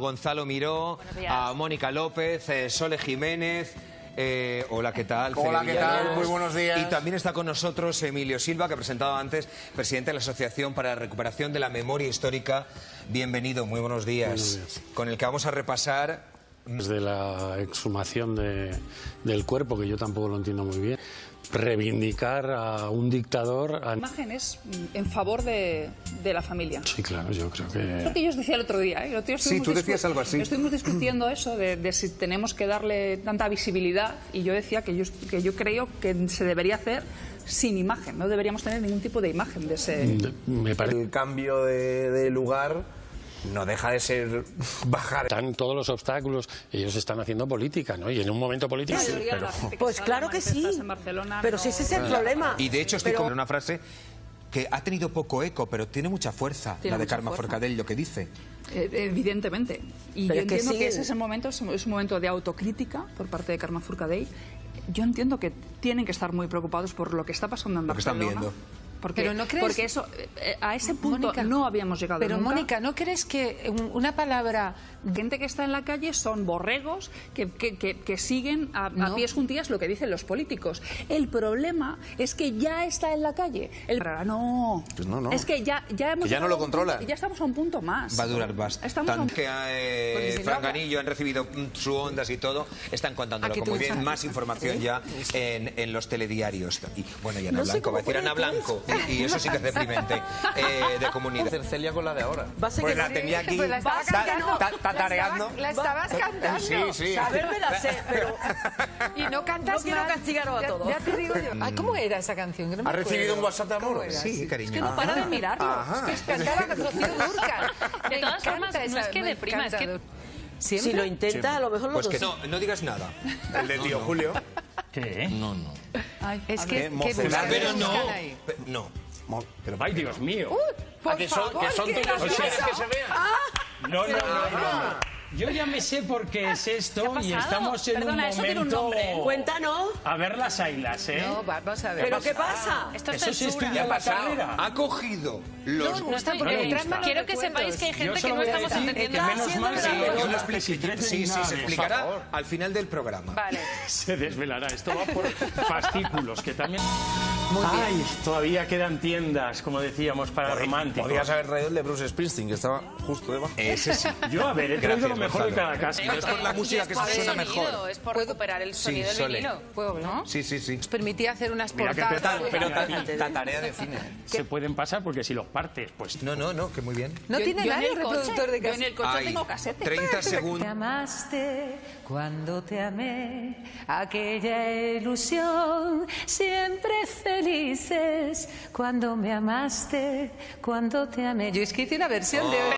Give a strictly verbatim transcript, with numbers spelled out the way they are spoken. Gonzalo Miró, a Mónica López, eh, Sole Jiménez. Eh, hola, ¿qué tal? Hola, ¿qué tal? Muy buenos días. Y también está con nosotros Emilio Silva, que presentaba antes, presidente de la Asociación para la Recuperación de la Memoria Histórica. Bienvenido, muy buenos días. Buenos días. Con el que vamos a repasar... Desde la exhumación de, del cuerpo, que yo tampoco lo entiendo muy bien, reivindicar a un dictador... A... Imágenes en favor de, de la familia. Sí, claro, yo creo que... Es lo que yo os decía el otro día. ¿eh? El otro día sí, tú decías algo así. Estuvimos discutiendo eso, de, de si tenemos que darle tanta visibilidad, y yo decía que yo, que yo creo que se debería hacer sin imagen, no deberíamos tener ningún tipo de imagen de ese... De, me parece... El cambio de, de lugar... No deja de ser bajar. Están todos los obstáculos, ellos están haciendo política, ¿no? Y en un momento político... Sí, pero... Pues claro que sí, pero si ese es el problema. Y de hecho estoy pero... con una frase que ha tenido poco eco, pero tiene mucha fuerza, tiene la de Carme Forcadell, lo que dice. Eh, evidentemente. Y pero yo que entiendo sí. que ese es el momento, es un momento de autocrítica por parte de Carme Forcadell. Yo entiendo que tienen que estar muy preocupados por lo que está pasando en Barcelona. Lo que están viendo. Porque, pero no crees... porque eso eh, a ese punto Mónica, no habíamos llegado pero nunca. Mónica, ¿no crees que una palabra... Gente que está en la calle son borregos que, que, que, que siguen a, no. a pies juntillas lo que dicen los políticos? El problema es que ya está en la calle. El... No. Pues no, no, es que ya, ya hemos... Que ya no lo controla. Punto, ya estamos a un punto más. Va a durar más. Estamos Tan... a un... que eh, Frank Anillo han recibido sus ondas y todo, están contándolo como bien. Sabes. Más información ¿Sí? ya en, en los telediarios. Y, bueno, y Ana no Blanco, va a decir Ana Blanco... Y eso sí que es deprimente, eh, de comunidad. Cercelia con la de ahora. Pues que la sí, tenía aquí, pues la estaba ta, cantando. Ta, ta, tatareando. La, estaba, la estabas cantando. Sí, sí. Saberme la sé, pero... Y no cantas no quiero mal. Castigaros a ya, todos. Ya te digo yo. Ay, ¿cómo era esa canción? No ¿Ha recibido un WhatsApp de amor? Sí, cariño. Es que no para de mirarlo. Es que cantaba con Rocío Dúrcal. De todas formas, esa, no es que deprima, es que... Siempre. Si lo intenta, Siempre. a lo mejor lo Pues consigue. que no, no digas nada. El de tío no, no. Julio. ¿Qué? No, no. Ay, es que... Eh, que pero no. Pe no. Pero, ¡ay, Dios mío! Uh, por ¿A que son, favor, que son que todos los que se vean? Ah, no, no, no, no, no, no. Yo ya me sé por qué es esto ¿Qué y estamos en Perdona, un momento... Un Cuéntanos. A ver las ailas, ¿eh? No, vamos a ver. ¿Pero qué pasa? Ah, esto es Eso censura. Sí, ya ha Ha cogido los... No, no está porque no está. Quiero que sepáis que hay gente que no estamos entendiendo. Que menos mal que yo lo expliqué. Sí, sí, se explicará al final del programa. Vale. Se desvelará. Esto va por fascículos, que también... Ay, todavía quedan tiendas, como decíamos, para románticos. Podrías haber traído el de Bruce Springsteen, que estaba justo debajo. Ese sí. Yo, a ver, he traído lo mejor de cada casa. Es por la música que se suena mejor. Es por recuperar el sonido del vinilo. ¿Puedo, no? Sí, sí, sí. Os permitía hacer unas portadas. Pero tarea de cine. Se pueden pasar porque si los partes, pues... No, no, no, que muy bien. No tiene nadie reproductor de casete. Yo en el coche tengo casete. treinta segundos. Te amaste cuando te amé, aquella ilusión siempre feliz. Felices cuando me amaste, cuando te amé. Yo es que hice una versión oh. de hoy.